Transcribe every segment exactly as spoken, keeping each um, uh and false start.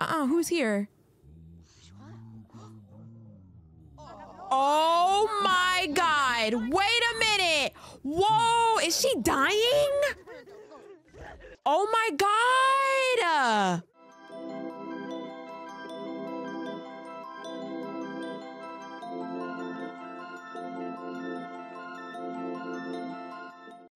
Uh-uh, who's here? Oh my God, wait a minute. Whoa, is she dying? Oh my God.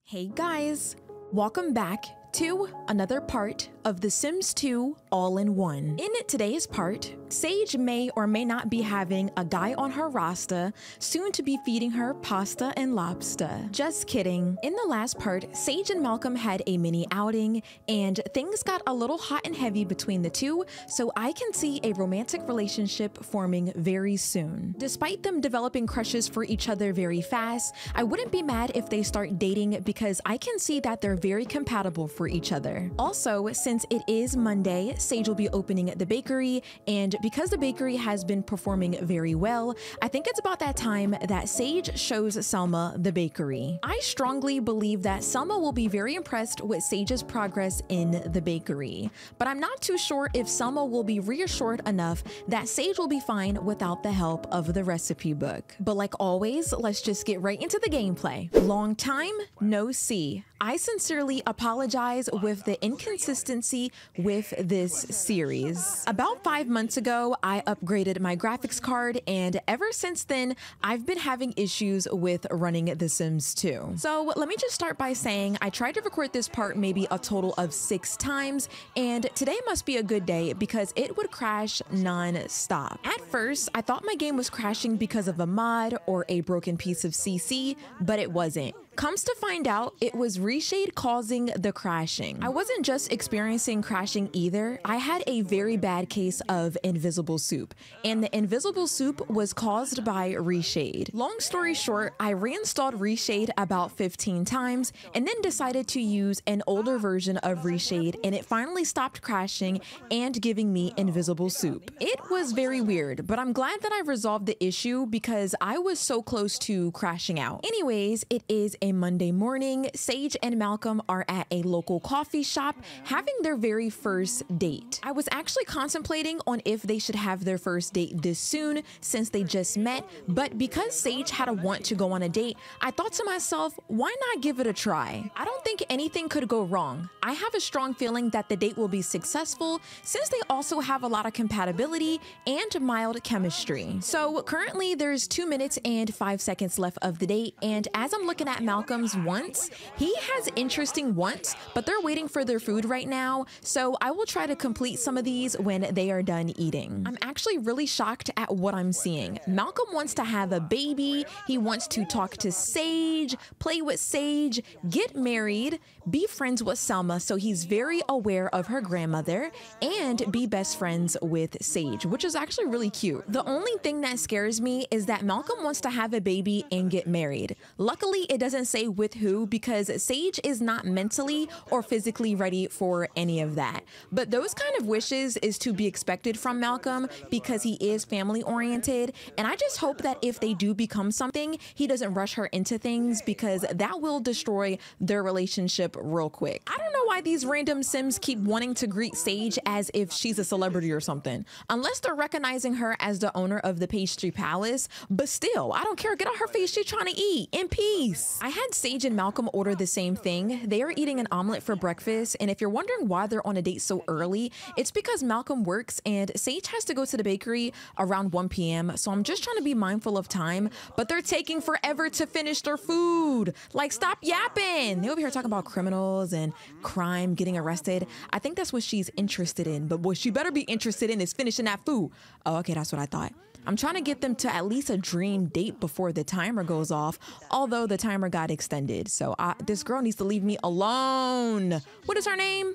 Hey guys, welcome back to another part of The Sims two All-in-One. In today's part, Sage may or may not be having a guy on her roster, soon to be feeding her pasta and lobster. Just kidding. In the last part, Sage and Malcom had a mini outing, and things got a little hot and heavy between the two, so I can see a romantic relationship forming very soon. Despite them developing crushes for each other very fast, I wouldn't be mad if they start dating because I can see that they're very compatible for each other. Also, since it is Monday, Sage will be opening the bakery, and because the bakery has been performing very well, I think it's about that time that Sage shows Selma the bakery. I strongly believe that Selma will be very impressed with Sage's progress in the bakery, but I'm not too sure if Selma will be reassured enough that Sage will be fine without the help of the recipe book. But like always, let's just get right into the gameplay. Long time no see. I sincerely apologize with the inconsistency with this series. About five months ago, I upgraded my graphics card, and ever since then, I've been having issues with running The Sims two. So let me just start by saying I tried to record this part maybe a total of six times, and today must be a good day because it would crash non-stop. At first, I thought my game was crashing because of a mod or a broken piece of C C, but it wasn't. Comes to find out, it was Reshade causing the crashing. I wasn't just experiencing crashing either. I had a very bad case of invisible soup, and the invisible soup was caused by Reshade. Long story short, I reinstalled Reshade about fifteen times and then decided to use an older version of Reshade, and it finally stopped crashing and giving me invisible soup. It was very weird, but I'm glad that I resolved the issue because I was so close to crashing out. Anyways, it is a Monday morning. Sage and Malcom are at a local coffee shop having their very first date. I was actually contemplating on if they should have their first date this soon since they just met, but because Sage had a want to go on a date, I thought to myself, why not give it a try? I don't think anything could go wrong. I have a strong feeling that the date will be successful since they also have a lot of compatibility and mild chemistry. So currently there's two minutes and five seconds left of the date, and as I'm looking at Malcolm's wants, he has interesting wants, but they're waiting for their food right now, so I will try to complete some of these when they are done eating. I'm actually really shocked at what I'm seeing. Malcom wants to have a baby, he wants to talk to Sage, play with Sage, get married, be friends with Selma, so he's very aware of her grandmother, and be best friends with Sage, which is actually really cute. The only thing that scares me is that Malcom wants to have a baby and get married. Luckily, it doesn't doesn't say with who because Sage is not mentally or physically ready for any of that. But those kind of wishes is to be expected from Malcom because he is family oriented, and I just hope that if they do become something, he doesn't rush her into things because that will destroy their relationship real quick. I don't know why these random Sims keep wanting to greet Sage as if she's a celebrity or something, unless they're recognizing her as the owner of the Pastry Palace, but still, I don't care. Get out her face. She's trying to eat in peace. I had Sage and Malcom order the same thing. They are eating an omelet for breakfast, and if you're wondering why they're on a date so early, it's because Malcom works and Sage has to go to the bakery around one p m so I'm just trying to be mindful of time, but they're taking forever to finish their food. Like, stop yapping. They over here talking about criminals and crime, getting arrested. I think that's what she's interested in, but what she better be interested in is finishing that food. Oh, okay, that's what I thought. I'm trying to get them to at least a dream date before the timer goes off, although the timer got extended. So I, this girl needs to leave me alone. What is her name?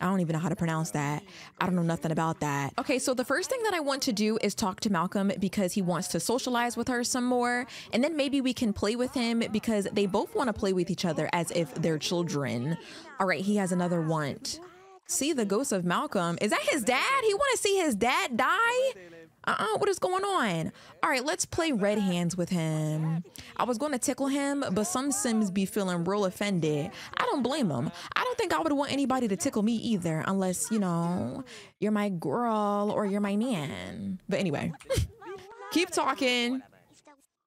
I don't even know how to pronounce that. I don't know nothing about that. Okay, so the first thing that I want to do is talk to Malcom because he wants to socialize with her some more. And then maybe we can play with him because they both want to play with each other as if they're children. All right, he has another want. See the ghost of Malcom. Is that his dad? He want to see his dad die? Uh-uh, what is going on? All right, let's play Red Hands with him. I was going to tickle him, but some Sims be feeling real offended. I don't blame them. I don't think I would want anybody to tickle me either, unless, you know, you're my girl or you're my man. But anyway, keep talking.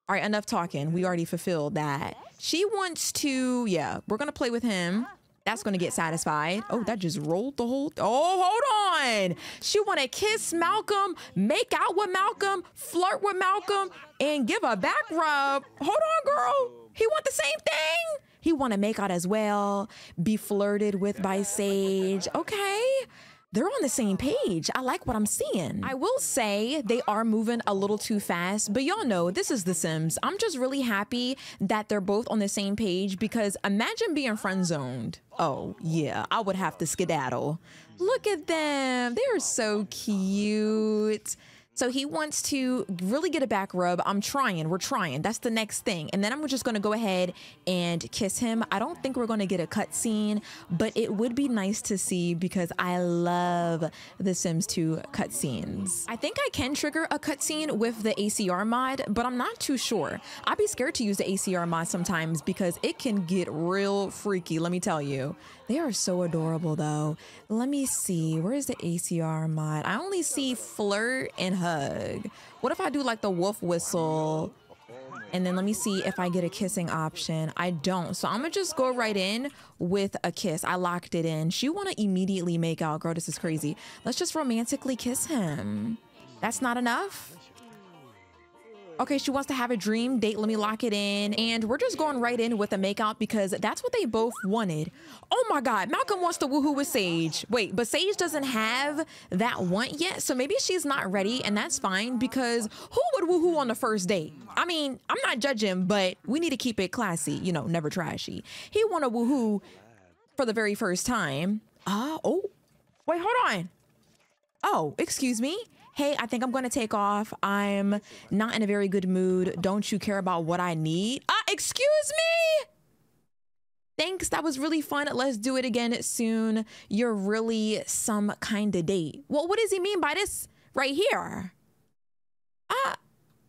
All right, enough talking. We already fulfilled that. She wants to, yeah, we're going to play with him. That's going to get satisfied. Oh, that just rolled the whole... Oh, hold on. She want to kiss Malcolm, make out with Malcolm, flirt with Malcolm, and give a back rub. Hold on, girl. He want the same thing? He want to make out as well, be flirted with by Sage. Okay. They're on the same page. I like what I'm seeing. I will say they are moving a little too fast, but y'all know this is The Sims. I'm just really happy that they're both on the same page, because imagine being friend zoned. Oh yeah, I would have to skedaddle. Look at them. They're so cute. So he wants to really get a back rub. I'm trying, we're trying. That's the next thing. And then I'm just gonna go ahead and kiss him. I don't think we're gonna get a cutscene, but it would be nice to see, because I love The Sims two cutscenes. I think I can trigger a cutscene with the A C R mod, but I'm not too sure. I'd be scared to use the A C R mod sometimes because it can get real freaky, let me tell you. They are so adorable though. Let me see, where is the A C R mod? I only see flirt and hug. What if I do like the wolf whistle? And then let me see if I get a kissing option. I don't, so I'm gonna just go right in with a kiss. I locked it in. She wanna immediately make out. Girl, this is crazy. Let's just romantically kiss him. That's not enough. Okay, she wants to have a dream date. Let me lock it in. And we're just going right in with a makeout because that's what they both wanted. Oh my God, Malcolm wants to woohoo with Sage. Wait, but Sage doesn't have that want yet. So maybe she's not ready, and that's fine, because who would woohoo on the first date? I mean, I'm not judging, but we need to keep it classy. You know, never trashy. He want to woohoo for the very first time. Ah, uh, oh, wait, hold on. Oh, excuse me. Hey, I think I'm gonna take off. I'm not in a very good mood. Don't you care about what I need? Ah, uh, excuse me? Thanks, that was really fun. Let's do it again soon. You're really some kind of date. Well, what does he mean by this right here? Ah, uh,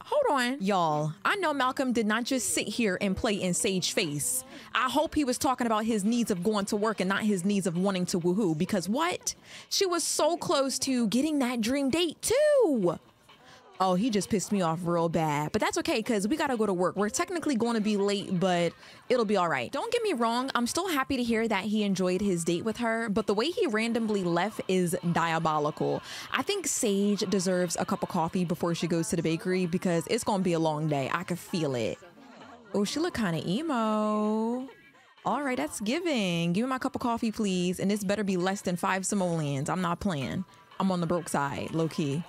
hold on. Y'all, I know Malcolm did not just sit here and play in Sage's face. I hope he was talking about his needs of going to work and not his needs of wanting to woohoo, because what? She was so close to getting that dream date too. Oh, he just pissed me off real bad, but that's okay because we gotta go to work. We're technically gonna be late, but it'll be all right. Don't get me wrong, I'm still happy to hear that he enjoyed his date with her, but the way he randomly left is diabolical. I think Sage deserves a cup of coffee before she goes to the bakery because it's gonna be a long day. I can feel it. Oh, she look kind of emo. All right, that's giving. Give me my cup of coffee, please. And this better be less than five simoleons. I'm not playing. I'm on the broke side, low key.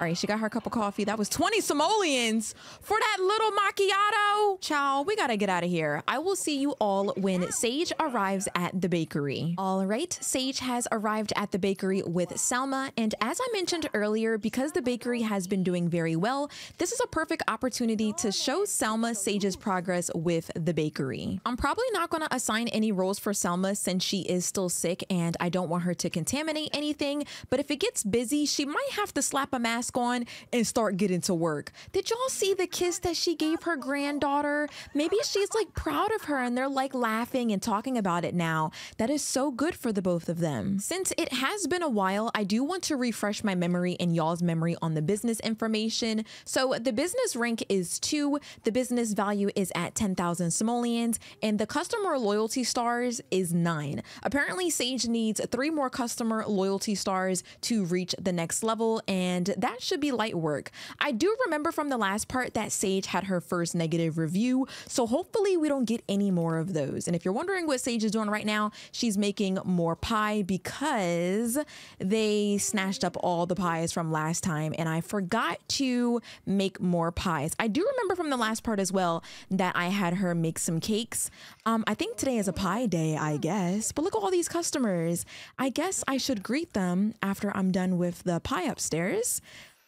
All right, she got her cup of coffee. That was twenty simoleons for that little macchiato. Ciao, we gotta get out of here. I will see you all when Sage arrives at the bakery. All right, Sage has arrived at the bakery with Selma. And as I mentioned earlier, because the bakery has been doing very well, this is a perfect opportunity to show Selma Sage's progress with the bakery. I'm probably not gonna assign any roles for Selma since she is still sick and I don't want her to contaminate anything. But if it gets busy, she might have to slap a mask on and start getting to work. Did y'all see the kiss that she gave her granddaughter? Maybe she's like proud of her and they're like laughing and talking about it now. That is so good for the both of them. Since it has been a while, I do want to refresh my memory and y'all's memory on the business information. So the business rank is two, the business value is at ten thousand simoleons, and the customer loyalty stars is nine. Apparently Sage needs three more customer loyalty stars to reach the next level, and that should be light work. I do remember from the last part that Sage had her first negative review, so hopefully we don't get any more of those. And if you're wondering what Sage is doing right now, she's making more pie because they snatched up all the pies from last time and I forgot to make more pies. I do remember from the last part as well that I had her make some cakes. Um, I think today is a pie day, I guess, but look at all these customers. I guess I should greet them after I'm done with the pie upstairs.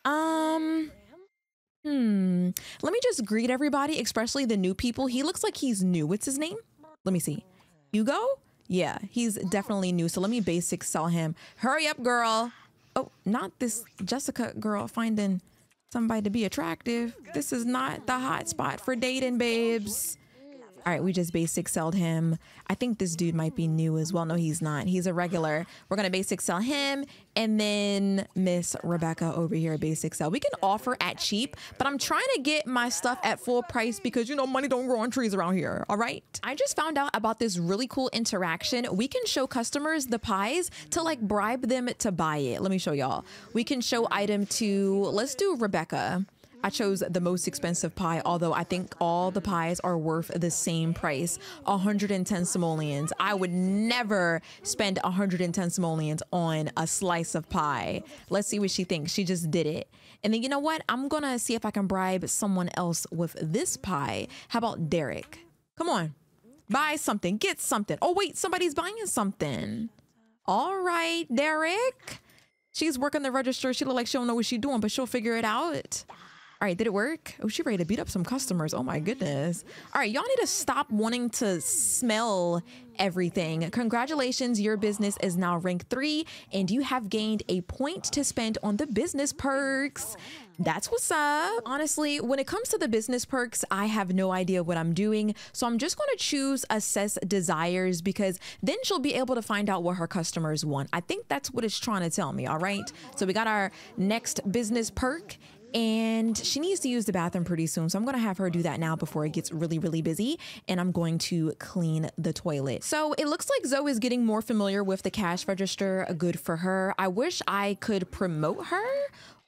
Um, hmm. Let me just greet everybody, especially the new people. He looks like he's new. What's his name? Let me see. Hugo? Yeah, he's definitely new. So let me basic sell him. Hurry up, girl. Oh, not this Jessica girl finding somebody to be attractive. This is not the hot spot for dating, babes. All right, we just basic selled him. I think this dude might be new as well. No, he's not. He's a regular. We're going to basic sell him. And then Miss Rebecca over here, basic sell. We can offer at cheap, but I'm trying to get my stuff at full price because, you know, money don't grow on trees around here. All right. I just found out about this really cool interaction. We can show customers the pies to like bribe them to buy it. Let me show y'all. We can show item two. Let's do Rebecca. I chose the most expensive pie, although I think all the pies are worth the same price, one hundred ten simoleons. I would never spend one hundred ten simoleons on a slice of pie. Let's see what she thinks. She just did it. And then you know what? I'm gonna see if I can bribe someone else with this pie. How about Derek? Come on, buy something, get something. Oh wait, somebody's buying something. All right, Derek. She's working the register. She look like she don't know what she's doing, but she'll figure it out. All right, did it work? Oh, she ready to beat up some customers. Oh my goodness. All right, y'all need to stop wanting to smell everything. Congratulations, your business is now rank three and you have gained a point to spend on the business perks. That's what's up. Honestly, when it comes to the business perks, I have no idea what I'm doing. So I'm just going to choose assess desires because then she'll be able to find out what her customers want. I think that's what it's trying to tell me. All right, so we got our next business perk. And she needs to use the bathroom pretty soon. So I'm going to have her do that now before it gets really, really busy. And I'm going to clean the toilet. So it looks like Zoe is getting more familiar with the cash register. Good for her. I wish I could promote her.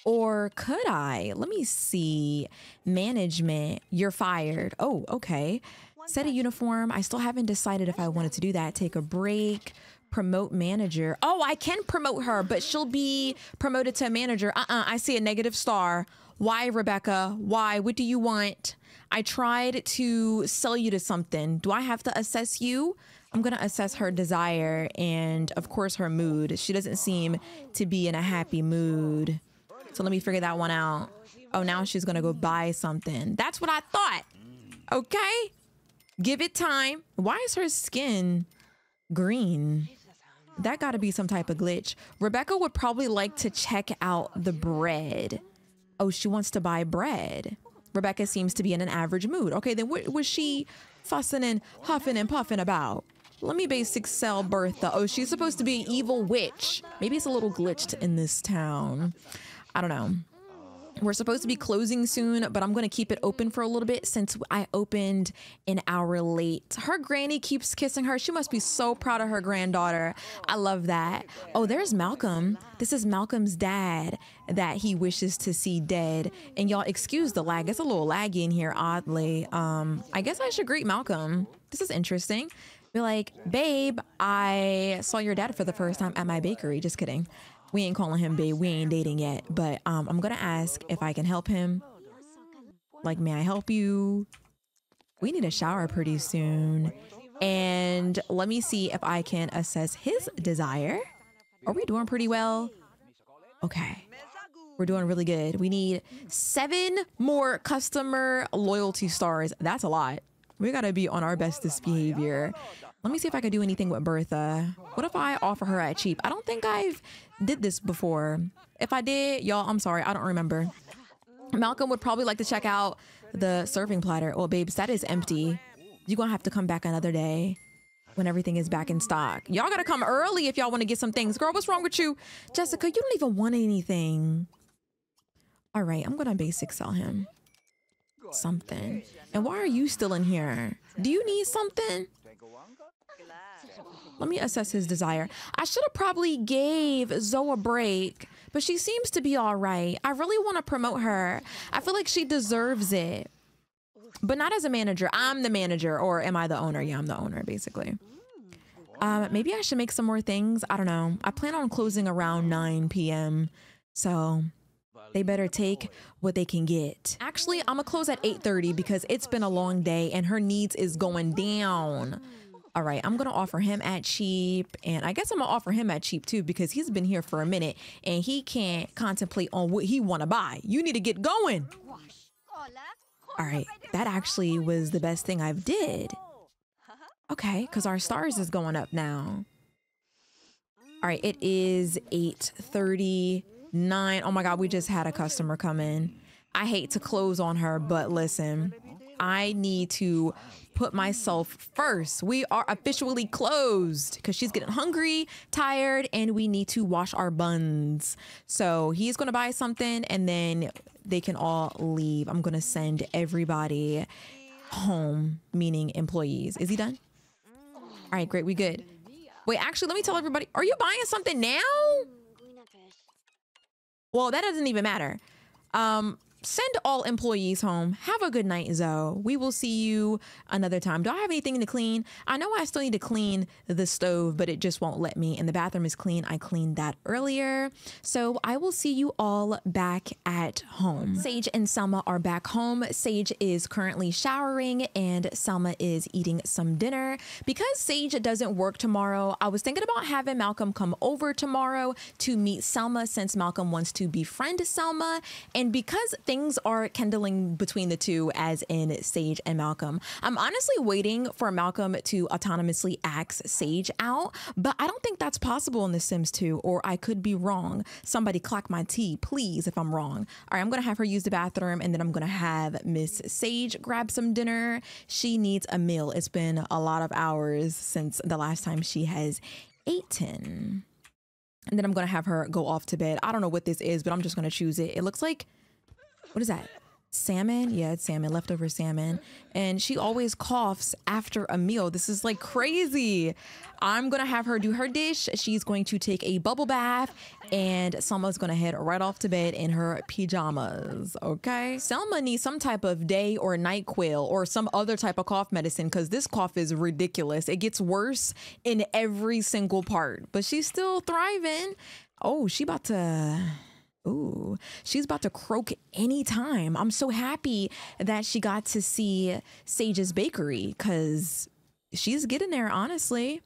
Or could I? Let me see. Management. You're fired. Oh, okay. Set a uniform. I still haven't decided if I wanted to do that. Take a break. Promote manager. Oh, I can promote her, but she'll be promoted to a manager. Uh-uh, I see a negative star. Why, Rebecca? Why? What do you want? I tried to sell you to something. Do I have to assess you? I'm gonna assess her desire and of course her mood. She doesn't seem to be in a happy mood. So let me figure that one out. Oh, now she's gonna go buy something. That's what I thought. Okay, give it time. Why is her skin green? That got to be some type of glitch. Rebecca would probably like to check out the bread. Oh, she wants to buy bread. Rebecca seems to be in an average mood. Okay, then what was she fussing and huffing and puffing about? Let me basic sell Bertha. Oh, she's supposed to be an evil witch. Maybe it's a little glitched in this town. I don't know. We're supposed to be closing soon, but I'm going to keep it open for a little bit since I opened an hour late. Her granny keeps kissing her. She must be so proud of her granddaughter. I love that. Oh, there's Malcolm. This is Malcolm's dad that he wishes to see dead. And y'all, excuse the lag. It's a little laggy in here, oddly. Um, I guess I should greet Malcolm. This is interesting. Be like, babe, I saw your dad for the first time at my bakery. Just kidding. We ain't calling him babe. We ain't dating yet. But um, I'm going to ask if I can help him. Like, may I help you? We need a shower pretty soon. And let me see if I can assess his desire. Are we doing pretty well? Okay. We're doing really good. We need seven more customer loyalty stars. That's a lot. We got to be on our bestest behavior. Let me see if I could do anything with Bertha. What if I offer her at cheap? I don't think I've did this before. If I did, y'all, I'm sorry. I don't remember. Malcolm would probably like to check out the serving platter. Well, babes, that is empty. You're going to have to come back another day when everything is back in stock. Y'all got to come early if y'all want to get some things. Girl, what's wrong with you? Jessica, you don't even want anything. All right, I'm going to basic sell him something. And why are you still in here? Do you need something? Let me assess his desire. I should have probably gave Zoe a break, but she seems to be all right. I really want to promote her. I feel like she deserves it, but not as a manager. I'm the manager, or am I the owner? Yeah, I'm the owner, basically. Um, maybe I should make some more things. I don't know. I plan on closing around nine p m So they better take what they can get. Actually, I'm gonna close at eight thirty because it's been a long day and her needs is going down. All right, I'm gonna offer him at cheap, and I guess I'm gonna offer him at cheap too because he's been here for a minute and he can't contemplate on what he wanna buy. You need to get going. All right, that actually was the best thing I've did. Okay, because our stars is going up now. All right, it is eight thirty-nine. Oh my God, we just had a customer come in. I hate to close on her, but listen, I need to put myself first. We are officially closed because she's getting hungry, tired, and we need to wash our buns. So he's gonna buy something and then they can all leave. I'm gonna send everybody home, meaning employees. Is he done? All right, great, we good. Wait, actually, let me tell everybody, are you buying something now? Well, that doesn't even matter. Um, send all employees home. Have a good night, Zoe. We will see you another time. Do I have anything to clean? I know I still need to clean the stove, but it just won't let me. And the bathroom is clean. I cleaned that earlier. So I will see you all back at home. Sage and Selma are back home. Sage is currently showering and Selma is eating some dinner. Because Sage doesn't work tomorrow, I was thinking about having Malcolm come over tomorrow to meet Selma, since Malcolm wants to befriend Selma. And because things are kindling between the two, as in Sage and Malcolm, I'm honestly waiting for Malcolm to autonomously axe Sage out, but I don't think that's possible in The Sims two, or I could be wrong. Somebody clock my tea, please, if I'm wrong. All right, I'm gonna have her use the bathroom and then I'm gonna have Miss Sage grab some dinner. She needs a meal. It's been a lot of hours since the last time she has eaten. And then I'm gonna have her go off to bed. I don't know what this is, but I'm just gonna choose it. It looks like, what is that? Salmon? Yeah, it's salmon, leftover salmon. And she always coughs after a meal. This is like crazy. I'm gonna have her do her dish. She's going to take a bubble bath and Selma's gonna head right off to bed in her pajamas, okay? Selma needs some type of day or night quill or some other type of cough medicine, because this cough is ridiculous. It gets worse in every single part, but she's still thriving. Oh, she about to... Ooh, she's about to croak anytime. I'm so happy that she got to see Sage's bakery, because she's getting there, honestly.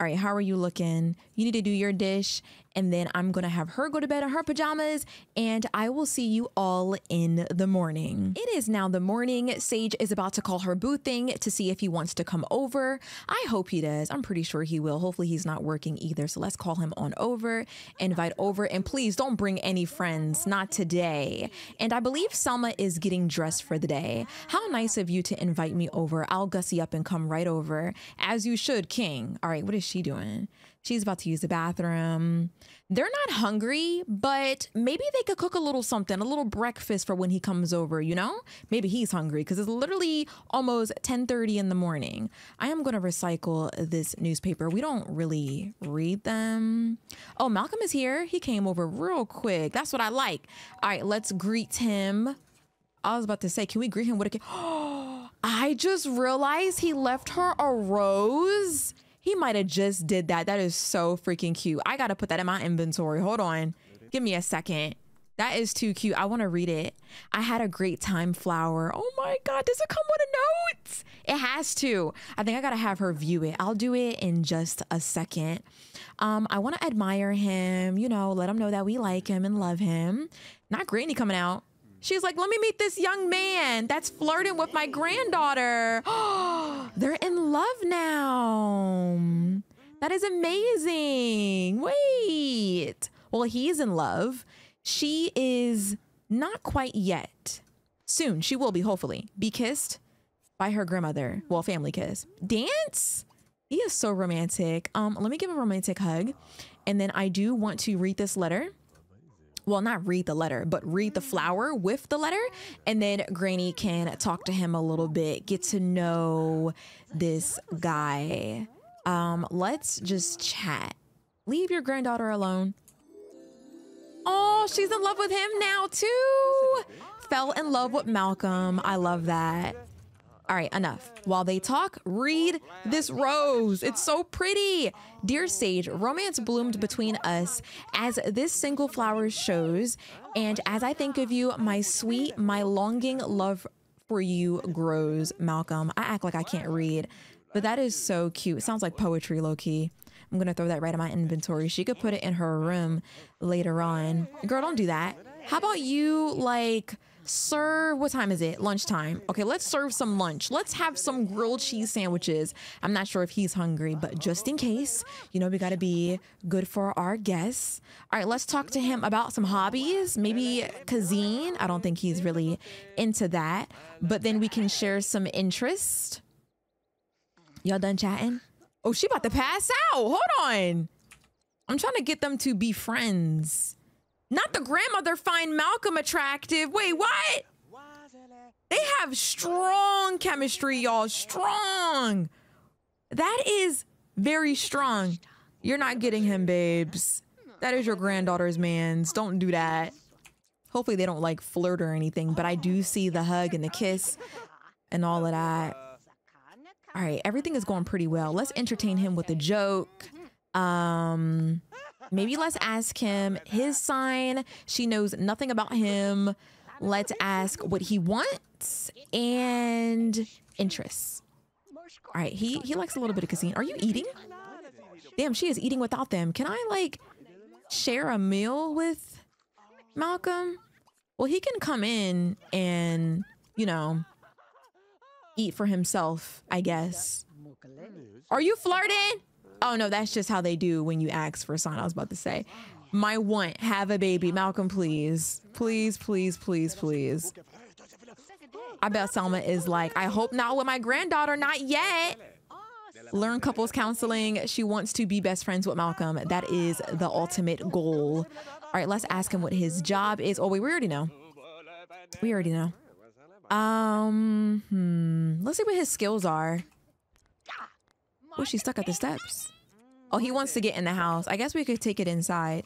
All right, how are you looking? You need to do your dish, and then I'm gonna have her go to bed in her pajamas, and I will see you all in the morning. It is now the morning. Sage is about to call her boo thing to see if he wants to come over. I hope he does. I'm pretty sure he will. Hopefully he's not working either, so let's call him on over, invite over, and please don't bring any friends, not today. And I believe Selma is getting dressed for the day. How nice of you to invite me over. I'll gussy up and come right over. As you should, King. All right, what is she doing? She's about to use the bathroom. They're not hungry, but maybe they could cook a little something, a little breakfast for when he comes over, you know? Maybe he's hungry, because it's literally almost ten thirty in the morning. I am gonna recycle this newspaper. We don't really read them. Oh, Malcolm is here. He came over real quick. That's what I like. All right, let's greet him. I was about to say, can we greet him with a gift? Oh, I just realized he left her a rose. He might have just did that. That is so freaking cute. I gotta put that in my inventory. Hold on. Give me a second. That is too cute. I wanna read it. I had a great time, flower. Oh my God, does it come with a note? It has to. I think I gotta have her view it. I'll do it in just a second. Um, I wanna admire him, you know, let him know that we like him and love him. Not Granny coming out. She's like, let me meet this young man that's flirting with my granddaughter. Oh, they're in love now. That is amazing. Wait. Well, he's in love. She is not quite yet. Soon. She will be, hopefully. Be kissed by her grandmother. Well, family kiss. Dance? He is so romantic. Um, let me give him a romantic hug. And then I do want to read this letter. Well, not read the letter, but read the flower with the letter. And then Granny can talk to him a little bit, get to know this guy. Um, let's just chat. Leave your granddaughter alone. Oh, she's in love with him now too. Fell in love with Malcolm. I love that. All right, enough. While they talk, read this rose. It's so pretty. Dear Sage, romance bloomed between us as this single flower shows. And as I think of you, my sweet, my longing love for you grows. Malcolm. I act like I can't read, but that is so cute. It sounds like poetry, low key. I'm gonna throw that right in my inventory. She could put it in her room later on. Girl, don't do that. How about you, like, Serve, what time is it? Lunchtime. Okay, let's serve some lunch. Let's have some grilled cheese sandwiches. I'm not sure if he's hungry, but just in case, you know, we gotta be good for our guests. All right, let's talk to him about some hobbies, maybe cuisine. I don't think he's really into that, but then we can share some interest. Y'all done chatting? Oh, she about to pass out. Hold on. I'm trying to get them to be friends. Not the grandmother find Malcolm attractive. Wait, what? They have strong chemistry, y'all. Strong. That is very strong. You're not getting him, babes. That is your granddaughter's man's. Don't do that. Hopefully they don't like flirt or anything, but I do see the hug and the kiss and all of that. All right, everything is going pretty well. Let's entertain him with a joke. Um... Maybe let's ask him his sign. She knows nothing about him. Let's ask what he wants and interests. All right, he, he likes a little bit of cuisine. Are you eating? Damn, she is eating without them. Can I, like, share a meal with Malcolm? Well, he can come in and, you know, eat for himself, I guess. Are you flirting? Oh, no, that's just how they do when you ask for a sign. I was about to say, my want, have a baby. Malcolm, please, please, please, please, please. I bet Selma is like, I hope not with my granddaughter. Not yet. Learn couples counseling. She wants to be best friends with Malcolm. That is the ultimate goal. All right, let's ask him what his job is. Oh, wait, we already know. We already know. Um, hmm. Let's see what his skills are. Oh, she's stuck at the steps. Oh, he wants to get in the house. I guess we could take it inside.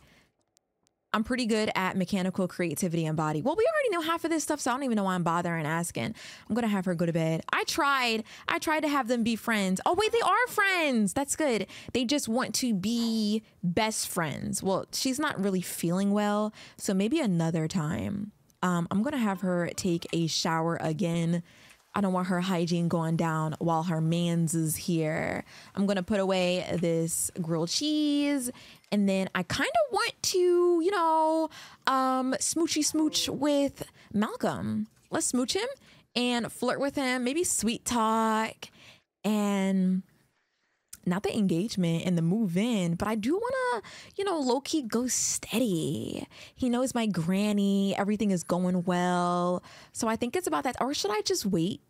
I'm pretty good at mechanical creativity and body. Well, we already know half of this stuff, so I don't even know why I'm bothering asking. I'm gonna have her go to bed. I tried. I tried to have them be friends. Oh, wait, they are friends. That's good. They just want to be best friends. Well, she's not really feeling well, so maybe another time. Um, I'm gonna have her take a shower again. I don't want her hygiene going down while her man's is here. I'm going to put away this grilled cheese. And then I kind of want to, you know, um, smoochy smooch with Malcolm. Let's smooch him and flirt with him. Maybe sweet talk and not the engagement and the move in, but I do want to, you know, low key go steady. He knows my granny. Everything is going well. So I think it's about that. Or should I just wait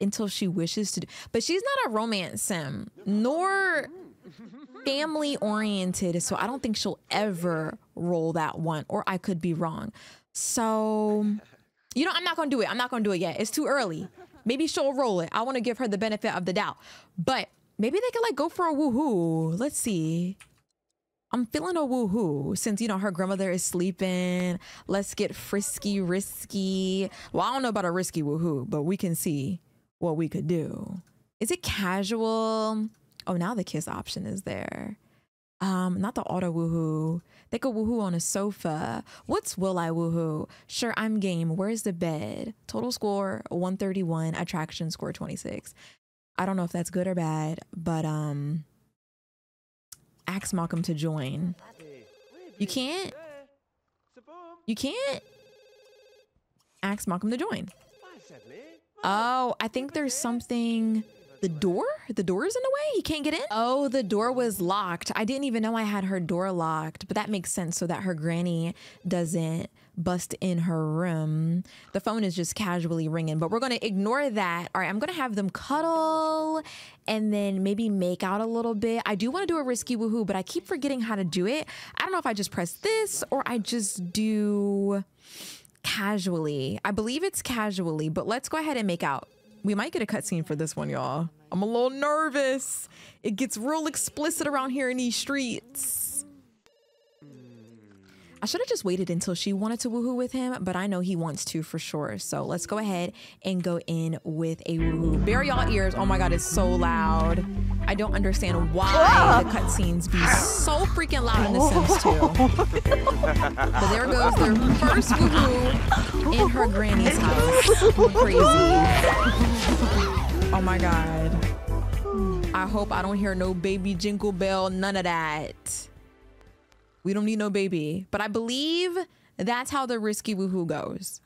until she wishes to do? But she's not a romance sim, nor family oriented. So I don't think she'll ever roll that one, or I could be wrong. So, you know, I'm not going to do it. I'm not going to do it yet. It's too early. Maybe she'll roll it. I want to give her the benefit of the doubt, but maybe they could like go for a woohoo. Let's see. I'm feeling a woohoo since, you know, her grandmother is sleeping. Let's get frisky, risky. Well, I don't know about a risky woohoo, but we can see what we could do. Is it casual? Oh, now the kiss option is there. Um, not the auto woohoo. They could woohoo on a sofa. What's will I woohoo? Sure, I'm game. Where's the bed? Total score one thirty-one. Attraction score twenty-six. I don't know if that's good or bad, but um, ask Malcolm to join. You can't? You can't? Ask Malcolm to join. Oh, I think there's something. The door? The door is in the way? He can't get in? Oh, the door was locked. I didn't even know I had her door locked, but that makes sense so that her granny doesn't bust in her room. The phone is just casually ringing, but we're going to ignore that. All right, I'm going to have them cuddle and then maybe make out a little bit. I do want to do a risky woohoo, but I keep forgetting how to do it. I don't know if I just press this or I just do casually. I believe it's casually, but let's go ahead and make out. We might get a cutscene for this one, y'all. I'm a little nervous. It gets real explicit around here in these streets. I should have just waited until she wanted to woohoo with him, but I know he wants to for sure. So let's go ahead and go in with a woohoo. Bear y'all ears. Oh my God, it's so loud. I don't understand why the cutscenes be so freaking loud in The Sims two. But there goes their first woohoo in her granny's house. I'm crazy. Oh my God. I hope I don't hear no baby jingle bell, none of that. We don't need no baby, but I believe that's how the risky woohoo goes.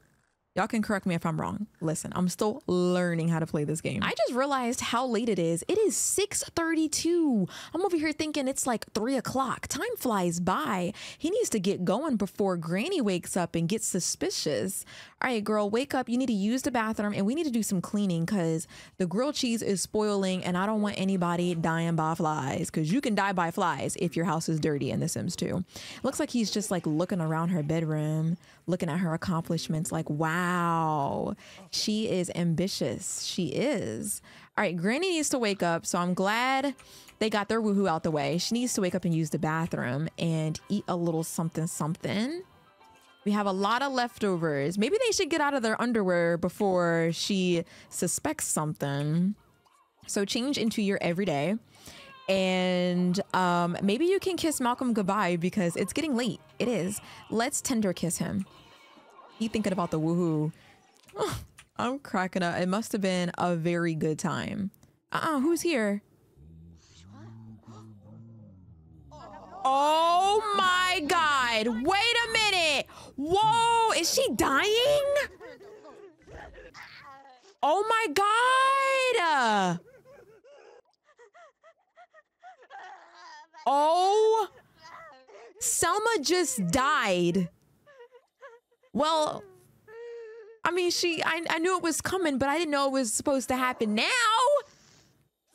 Y'all can correct me if I'm wrong. Listen, I'm still learning how to play this game. I just realized how late it is. It is six thirty-two. I'm over here thinking it's like three o'clock. Time flies by. He needs to get going before Granny wakes up and gets suspicious. All right, girl, wake up. You need to use the bathroom, and we need to do some cleaning because the grilled cheese is spoiling, and I don't want anybody dying by flies, because you can die by flies if your house is dirty in The Sims two. Looks like he's just like looking around her bedroom, looking at her accomplishments like, wow, she is ambitious. She is. All right, Granny needs to wake up, so I'm glad they got their woohoo out the way. She needs to wake up and use the bathroom and eat a little something something. We have a lot of leftovers. Maybe they should get out of their underwear before she suspects something. So change into your everyday. And um, maybe you can kiss Malcolm goodbye because it's getting late. It is. Let's tender kiss him. He thinking about the woohoo. Oh, I'm cracking up. It must have been a very good time. Uh-uh, who's here? Oh my God. Wait a minute. Whoa, is she dying? Oh my God. Oh, Selma just died. Well, I mean, she, I, I knew it was coming, but I didn't know it was supposed to happen now.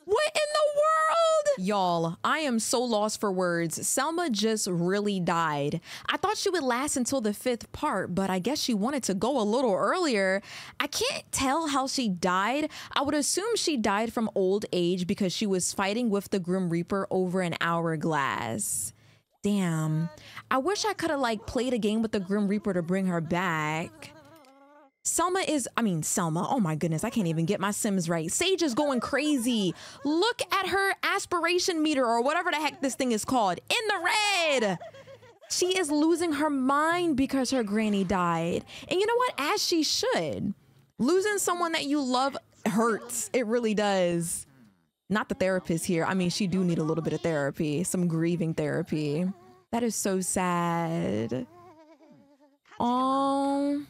What in the world? Y'all, I am so lost for words. Selma just really died. I thought she would last until the fifth part, but I guess she wanted to go a little earlier. I can't tell how she died. I would assume she died from old age because she was fighting with the Grim Reaper over an hourglass. Damn. I wish I could have like played a game with the Grim Reaper to bring her back. Selma is, I mean, Selma, oh my goodness, I can't even get my Sims right. Sage is going crazy. Look at her aspiration meter or whatever the heck this thing is called. In the red. She is losing her mind because her granny died. And you know what? As she should. Losing someone that you love hurts. It really does. Not the therapist here. I mean, she do need a little bit of therapy, some grieving therapy. That is so sad. Oh.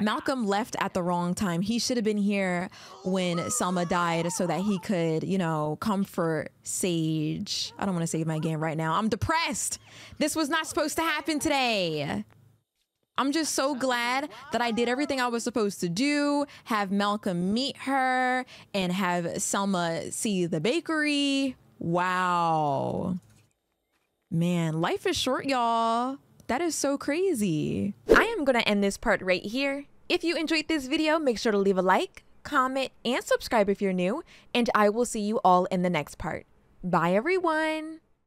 Malcolm left at the wrong time. He should have been here when Selma died so that he could, you know, comfort Sage. I don't want to save my game right now. I'm depressed. This was not supposed to happen today. I'm just so glad that I did everything I was supposed to do, have Malcolm meet her, and have Selma see the bakery. Wow. Man, life is short, y'all. That is so crazy. I am gonna end this part right here. If you enjoyed this video, make sure to leave a like, comment, and subscribe if you're new, and I will see you all in the next part. Bye everyone.